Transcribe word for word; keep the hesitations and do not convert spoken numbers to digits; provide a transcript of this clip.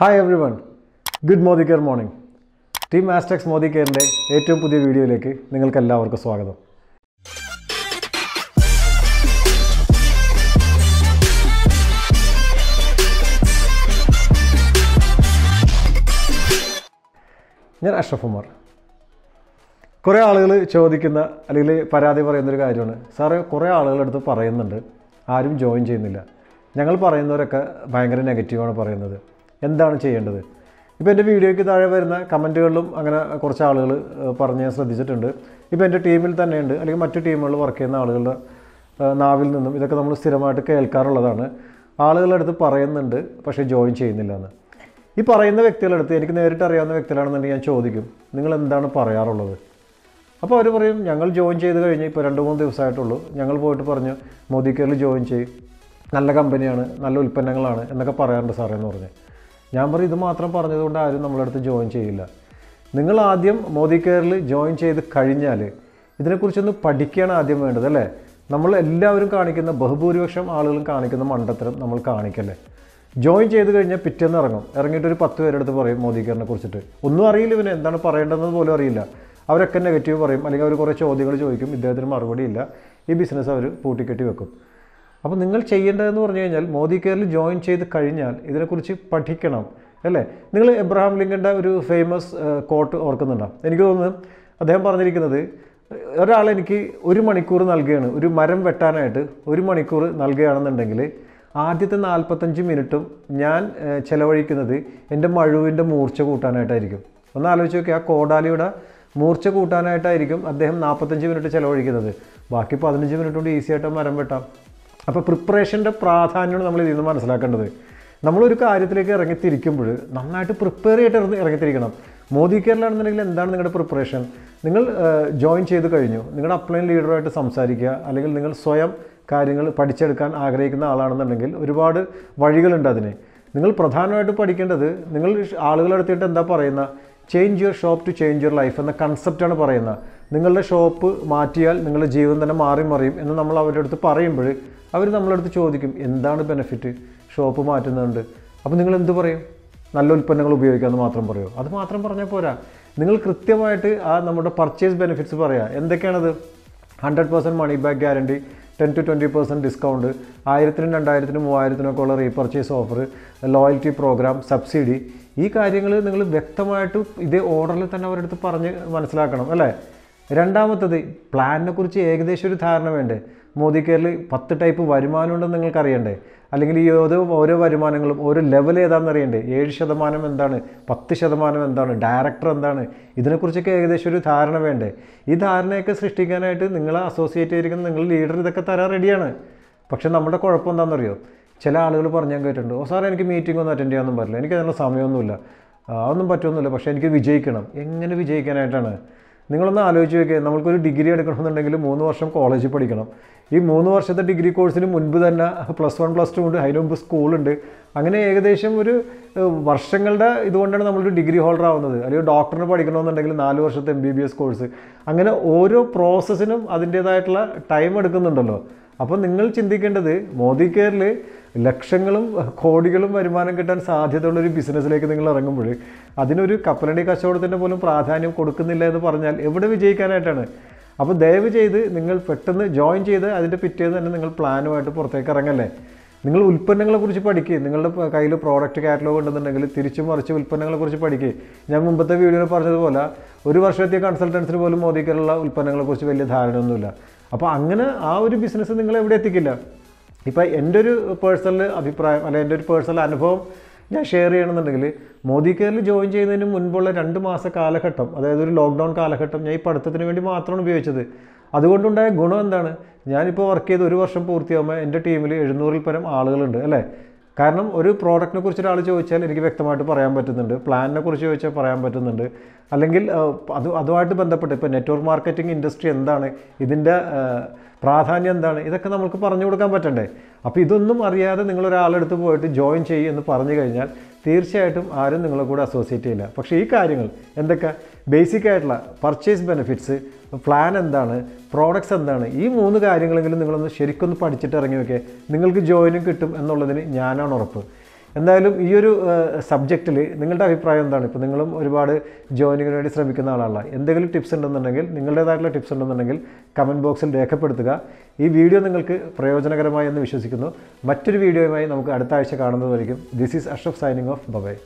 Hi everyone, good Modicare morning. Team Aztecs Modicare'nde ഏറ്റവും പുതിയ വീഡിയോയിലേക്ക് നിങ്ങൾക്ക് എല്ലാവർക്കും സ്വാഗതം. ഞാൻ അഷ്റഫ് ഉമ്മർ. കുറേ ആളുകൾ ചോദിക്കുന്ന അല്ലെങ്കിൽ പരാതി പറയുന്നൊരു കാര്യമാണ്, സാറേ കുറേ ആളുകളെടുത്ത് പറയുന്നുണ്ട് ആരും ജോയിൻ ചെയ്യുന്നില്ല, ഞങ്ങൾ പറയുന്നവരൊക്കെ ഭയങ്കര നെഗറ്റീവാണ് പറയുന്നത്, എന്താണ് ചെയ്യേണ്ടത്? ഇപ്പോൾ എൻ്റെ വീഡിയോയ്ക്ക് താഴെ വരുന്ന കമൻറ്റുകളിലും അങ്ങനെ കുറച്ച് ആളുകൾ പറഞ്ഞ് ഞാൻ ശ്രദ്ധിച്ചിട്ടുണ്ട്. ഇപ്പോൾ എൻ്റെ ടീമിൽ തന്നെയുണ്ട് അല്ലെങ്കിൽ മറ്റു ടീമുകളിൽ വർക്ക് ചെയ്യുന്ന ആളുകളുടെ നാവിൽ നിന്നും ഇതൊക്കെ നമ്മൾ സ്ഥിരമായിട്ട് കേൾക്കാറുള്ളതാണ്, ആളുകളെടുത്ത് പറയുന്നുണ്ട് പക്ഷേ ജോയിൻ ചെയ്യുന്നില്ല എന്ന്. ഈ പറയുന്ന വ്യക്തികളെടുത്ത്, എനിക്ക് നേരിട്ട് അറിയാവുന്ന വ്യക്തികളാണെന്നുണ്ടെങ്കിൽ ഞാൻ ചോദിക്കും നിങ്ങൾ എന്താണ് പറയാറുള്ളത്? അപ്പോൾ അവർ പറയും ഞങ്ങൾ ജോയിൻ ചെയ്ത് കഴിഞ്ഞ് ഇപ്പോൾ രണ്ട് മൂന്ന് ദിവസമായിട്ടുള്ളൂ, ഞങ്ങൾ പോയിട്ട് പറഞ്ഞു മോദിക്കറിൽ ജോയിൻ ചെയ്യും, നല്ല കമ്പനിയാണ്, നല്ല ഉൽപ്പന്നങ്ങളാണ് എന്നൊക്കെ പറയാറുണ്ട് സാറേ എന്ന് പറഞ്ഞ്. ഞാൻ പറയും ഇത് മാത്രം പറഞ്ഞതുകൊണ്ട് ആരും നമ്മളടുത്ത് ജോയിൻ ചെയ്യില്ല. നിങ്ങൾ ആദ്യം മോദിക്കെയറിൽ ജോയിൻ ചെയ്ത് കഴിഞ്ഞാൽ ഇതിനെക്കുറിച്ചൊന്ന് പഠിക്കുകയാണ് ആദ്യം വേണ്ടത്, അല്ലേ? നമ്മൾ എല്ലാവരും കാണിക്കുന്ന, ബഹുഭൂരിപക്ഷം ആളുകളും കാണിക്കുന്ന മണ്ടത്തരം നമ്മൾ കാണിക്കല്ലേ. ജോയിൻ ചെയ്ത് കഴിഞ്ഞാൽ പിറ്റേന്ന് ഇറങ്ങും, ഇറങ്ങിയിട്ടൊരു പത്ത് പേരെടുത്ത് പറയും മോദിക്കെയറിനെ കുറിച്ചിട്ട് ഒന്നും അറിയില്ല, ഇവന് എന്താണ് പറയേണ്ടതെന്ന് പോലും അറിയില്ല, അവരൊക്കെ നെഗറ്റീവ് പറയും, അല്ലെങ്കിൽ അവർ കുറേ ചോദ്യങ്ങൾ ചോദിക്കും, ഇദ്ദേഹത്തിന് മറുപടി ഇല്ല, ഈ ബിസിനസ് അവർ പൂട്ടിക്കെട്ടി വെക്കും. അപ്പോൾ നിങ്ങൾ ചെയ്യേണ്ടതെന്ന് പറഞ്ഞു കഴിഞ്ഞാൽ മോദിക്കെയറിൽ ജോയിൻ ചെയ്ത് കഴിഞ്ഞാൽ ഇതിനെക്കുറിച്ച് പഠിക്കണം, അല്ലേ? നിങ്ങൾ എബ്രഹാം ലിങ്കൻ്റെ ഒരു ഫേമസ് കോട്ട് ഓർക്കുന്നുണ്ടാവും, എനിക്ക് തോന്നുന്നു അദ്ദേഹം പറഞ്ഞിരിക്കുന്നത്, ഒരാളെനിക്ക് ഒരു മണിക്കൂർ നൽകുകയാണ്, ഒരു മരം വെട്ടാനായിട്ട് ഒരു മണിക്കൂർ നൽകുകയാണെന്നുണ്ടെങ്കിൽ ആദ്യത്തെ നാൽപ്പത്തഞ്ച് മിനിറ്റും ഞാൻ ചിലവഴിക്കുന്നത് എൻ്റെ മഴുവിൻ്റെ മൂർച്ച കൂട്ടാനായിട്ടായിരിക്കും. ഒന്ന് ആലോചിച്ച് നോക്കി, ആ കോടാലിയുടെ മൂർച്ച കൂട്ടാനായിട്ടായിരിക്കും അദ്ദേഹം നാൽപ്പത്തഞ്ച് മിനിറ്റ് ചിലവഴിക്കുന്നത്, ബാക്കി പതിനഞ്ച് മിനിറ്റ് കൊണ്ട് ഈസി ആയിട്ട് മരം വെട്ടാം. അപ്പോൾ പ്രിപ്പറേഷൻ്റെ പ്രാധാന്യമാണ് നമ്മൾ ഇതിൽ നിന്ന് മനസ്സിലാക്കേണ്ടത്. നമ്മളൊരു കാര്യത്തിലേക്ക് ഇറങ്ങിത്തിരിക്കുമ്പോൾ നന്നായിട്ട് പ്രിപ്പയർ ചെയ്തിട്ട് ഇറങ്ങി ഇറങ്ങിത്തിരിക്കണം മോദിക്കെയറിലാണെന്നുണ്ടെങ്കിൽ എന്താണ് നിങ്ങളുടെ പ്രിപ്പറേഷൻ? നിങ്ങൾ ജോയിൻ ചെയ്ത് കഴിഞ്ഞു, നിങ്ങളുടെ അപ്ലൈൻ ലീഡറുമായിട്ട് സംസാരിക്കുക, അല്ലെങ്കിൽ നിങ്ങൾ സ്വയം കാര്യങ്ങൾ പഠിച്ചെടുക്കാൻ ആഗ്രഹിക്കുന്ന ആളാണെന്നുണ്ടെങ്കിൽ ഒരുപാട് വഴികളുണ്ട് അതിന്. നിങ്ങൾ പ്രധാനമായിട്ട് പഠിക്കേണ്ടത്, നിങ്ങൾ ആളുകളെടുത്തിട്ട് എന്താ പറയുന്ന, change your shop to change your life എന്ന കൺസെപ്റ്റാണ് പറയുന്നത്. നിങ്ങളുടെ ഷോപ്പ് മാറ്റിയാൽ നിങ്ങളുടെ ജീവൻ തന്നെ മാറി മറിയും എന്ന് നമ്മൾ അവരുടെ അടുത്ത് പറയുമ്പോൾ അവർ നമ്മളടുത്ത് ചോദിക്കും എന്താണ് ബെനിഫിറ്റ് ഷോപ്പ് മാറ്റുന്നുണ്ട്. അപ്പോൾ നിങ്ങൾ എന്ത് പറയും? നല്ല ഉൽപ്പന്നങ്ങൾ ഉപയോഗിക്കാമെന്ന് മാത്രം പറയുമോ? അത് മാത്രം പറഞ്ഞാൽ പോരാ, നിങ്ങൾ കൃത്യമായിട്ട് ആ നമ്മുടെ പർച്ചേസ് ബെനിഫിറ്റ്സ് പറയുക. എന്തൊക്കെയാണത്? Hundred percent money back guarantee, ten to twenty percent discount, ആയിരത്തിനും രണ്ടായിരത്തിനും മൂവായിരത്തിനൊക്കെ ഉള്ള repurchase offer, loyalty programme, subsidy. ഈ കാര്യങ്ങൾ നിങ്ങൾ വ്യക്തമായിട്ട് ഇതേ ഓർഡറിൽ തന്നെ അവരുടെ അടുത്ത് പറഞ്ഞ് മനസ്സിലാക്കണം, അല്ലേ? രണ്ടാമത്തത്, പ്ലാനിനെ കുറിച്ച് ഏകദേശം ഒരു ധാരണ വേണ്ടേ? മോദിക്കെയറിൽ പത്ത് ടൈപ്പ് വരുമാനം ഉണ്ടെന്ന് നിങ്ങൾക്ക് അറിയണ്ടേ? അല്ലെങ്കിൽ ഈ ഓരോ ഓരോ വരുമാനങ്ങളും ഓരോ ലെവൽ ഏതാണെന്ന് അറിയണ്ടേ? ഏഴ് ശതമാനം എന്താണ്, പത്ത് ശതമാനം എന്താണ്, ഡയറക്ടർ എന്താണ്, ഇതിനെക്കുറിച്ചൊക്കെ ഏകദേശം ഒരു ധാരണ വേണ്ടേ? ഈ ധാരണയൊക്കെ സൃഷ്ടിക്കാനായിട്ട് നിങ്ങളെ അസോസിയേറ്റ് ചെയ്തിരിക്കുന്ന നിങ്ങൾ ലീഡർ ഇതൊക്കെ തരാൻ റെഡിയാണ്. പക്ഷേ നമ്മുടെ കുഴപ്പം എന്താണെന്നറിയോ, ചില ആളുകൾ പറഞ്ഞാൽ കേട്ടിട്ടുണ്ട്, ഓ സാറേ എനിക്ക് മീറ്റിംഗ് ഒന്നും അറ്റൻഡ് ചെയ്യാനൊന്നും പറ്റില്ല, എനിക്കതിനുള്ള സമയമൊന്നുമില്ല, അതൊന്നും പറ്റുമൊന്നുമില്ല, പക്ഷേ എനിക്ക് വിജയിക്കണം. എങ്ങനെ വിജയിക്കാനായിട്ടാണ്? നിങ്ങളൊന്ന് ആലോചിച്ച് നോക്കുക, നമ്മൾക്കൊരു ഡിഗ്രി എടുക്കണമെന്നുണ്ടെങ്കിൽ മൂന്ന് വർഷം കോളേജിൽ പഠിക്കണം, ഈ മൂന്ന് വർഷത്തെ ഡിഗ്രി കോഴ്സിന് മുൻപ് തന്നെ പ്ലസ് വൺ പ്ലസ് ടു ഉണ്ട്, അതിന് മുമ്പ് സ്കൂളുണ്ട്, അങ്ങനെ ഏകദേശം ഒരു വർഷങ്ങളുടെ ഇതുകൊണ്ടാണ് നമ്മളൊരു ഡിഗ്രി ഹോൾഡർ ആവുന്നത്. അല്ലെങ്കിൽ ഡോക്ടറിന് പഠിക്കണമെന്നുണ്ടെങ്കിൽ നാല് വർഷത്തെ M B B S course, അങ്ങനെ ഓരോ പ്രോസസ്സിനും അതിൻ്റേതായിട്ടുള്ള ടൈം എടുക്കുന്നുണ്ടല്ലോ. അപ്പോൾ നിങ്ങൾ ചിന്തിക്കേണ്ടത്, മോദിക്കെയറിൽ ലക്ഷങ്ങളും കോടികളും വരുമാനം കിട്ടാൻ സാധ്യതയുള്ളൊരു ബിസിനസ്സിലേക്ക് നിങ്ങൾ ഇറങ്ങുമ്പോൾ അതിനൊരു കപ്പലണ്ടി കച്ചവടത്തിൻ്റെ പോലും പ്രാധാന്യം കൊടുക്കുന്നില്ല എന്ന് പറഞ്ഞാൽ എവിടെ വിജയിക്കാനായിട്ടാണ്? അപ്പോൾ ദയവ് ചെയ്ത് നിങ്ങൾ പെട്ടെന്ന് ജോയിൻ ചെയ്ത് അതിൻ്റെ പിറ്റേന്ന് തന്നെ നിങ്ങൾ പ്ലാനുമായിട്ട് പുറത്തേക്ക് ഇറങ്ങല്ലേ. നിങ്ങൾ ഉൽപ്പന്നങ്ങളെക്കുറിച്ച് പഠിക്കുക, നിങ്ങളുടെ കയ്യിൽ പ്രോഡക്റ്റ് കാറ്റലോഗ് ഉണ്ടെന്നുണ്ടെങ്കിൽ തിരിച്ചു മറിച്ച് ഉൽപ്പന്നങ്ങളെക്കുറിച്ച് പഠിക്കുക. ഞാൻ മുമ്പത്തെ വീഡിയോയിൽ പറഞ്ഞതുപോലെ ഒരു വർഷത്തെ കൺസൾട്ടൻസിന് പോലും മോദിക്കെയറിലുള്ള ഉൽപ്പന്നങ്ങളെക്കുറിച്ച് വലിയ ധാരണയൊന്നുമില്ല. അപ്പോൾ അങ്ങനെ ആ ഒരു ബിസിനസ് നിങ്ങൾ എവിടെ എത്തിക്കില്ല. ഇപ്പോൾ എൻ്റെ ഒരു പേഴ്സണൽ അഭിപ്രായം, അല്ലെങ്കിൽ എൻ്റെ ഒരു പേഴ്സണൽ അനുഭവം ഞാൻ ഷെയർ ചെയ്യണമെന്നുണ്ടെങ്കിൽ, മോദിക്കെയറിൽ ജോയിൻ ചെയ്യുന്നതിന് മുൻപുള്ള രണ്ട് മാസ കാലഘട്ടം, അതായത് ഒരു ലോക്ക്ഡൗൺ കാലഘട്ടം, ഞാൻ ഈ പഠിത്തത്തിന് വേണ്ടി മാത്രമാണ് ഉപയോഗിച്ചത്. അതുകൊണ്ടുണ്ടായ ഗുണം എന്താണ്? ഞാനിപ്പോൾ വർക്ക് ചെയ്ത് ഒരു വർഷം പൂർത്തിയാകുമ്പോൾ എൻ്റെ ടീമിൽ എഴുന്നൂറിൽ പരം ആളുകളുണ്ട്, അല്ലേ? കാരണം ഒരു പ്രോഡക്റ്റിനെ കുറിച്ച് ഒരാൾ ചോദിച്ചാൽ എനിക്ക് വ്യക്തമായിട്ട് പറയാൻ പറ്റുന്നുണ്ട്, പ്ലാനിനെ കുറിച്ച് ചോദിച്ചാൽ പറയാൻ പറ്റുന്നുണ്ട്, അല്ലെങ്കിൽ അത് അതുമായിട്ട് ബന്ധപ്പെട്ട് ഇപ്പോൾ നെറ്റ്വർക്ക് മാർക്കറ്റിംഗ് ഇൻഡസ്ട്രി എന്താണ്, ഇതിൻ്റെ പ്രാധാന്യം എന്താണ്, ഇതൊക്കെ നമുക്ക് പറഞ്ഞു കൊടുക്കാൻ പറ്റണ്ടേ? അപ്പോൾ ഇതൊന്നും അറിയാതെ നിങ്ങളൊരാളെടുത്ത് പോയിട്ട് ജോയിൻ ചെയ്യുമെന്ന് പറഞ്ഞു കഴിഞ്ഞാൽ തീർച്ചയായിട്ടും ആരും നിങ്ങളെ കൂടെ അസോസിയേറ്റ് ചെയ്യില്ല. പക്ഷേ ഈ കാര്യങ്ങൾ എന്തൊക്കെ, ബേസിക് ആയിട്ടുള്ള പർച്ചേസ് ബെനിഫിറ്റ്സ്, പ്ലാൻ എന്താണ്, പ്രോഡക്ട്സ് എന്താണ്, ഈ മൂന്ന് കാര്യങ്ങളെങ്കിലും നിങ്ങളൊന്ന് ശരിക്കൊന്ന് പഠിച്ചിട്ട് ഇറങ്ങി വയ്ക്കുക, നിങ്ങൾക്ക് ജോയിനും കിട്ടും എന്നുള്ളതിന് ഞാനാണ് ഉറപ്പ്. എന്തായാലും ഈ ഒരു സബ്ജക്റ്റിൽ നിങ്ങളുടെ അഭിപ്രായം എന്താണ്? ഇപ്പോൾ നിങ്ങളും ഒരുപാട് ജോയിനിങ്ങിന് വേണ്ടി ശ്രമിക്കുന്ന ആളാണ്. എന്തെങ്കിലും ടിപ്സ് ഉണ്ടെന്നുണ്ടെങ്കിൽ, നിങ്ങളുടേതായിട്ടുള്ള ടിപ്സ് ഉണ്ടെന്നുണ്ടെങ്കിൽ കമൻറ്റ് ബോക്സിൽ രേഖപ്പെടുത്തുക. ഈ വീഡിയോ നിങ്ങൾക്ക് പ്രയോജനകരമായി എന്ന് വിശ്വസിക്കുന്നു. മറ്റൊരു വീഡിയോയുമായി നമുക്ക് അടുത്ത ആഴ്ച കാണുന്നതായിരിക്കും. This is Ashraf signing off. By.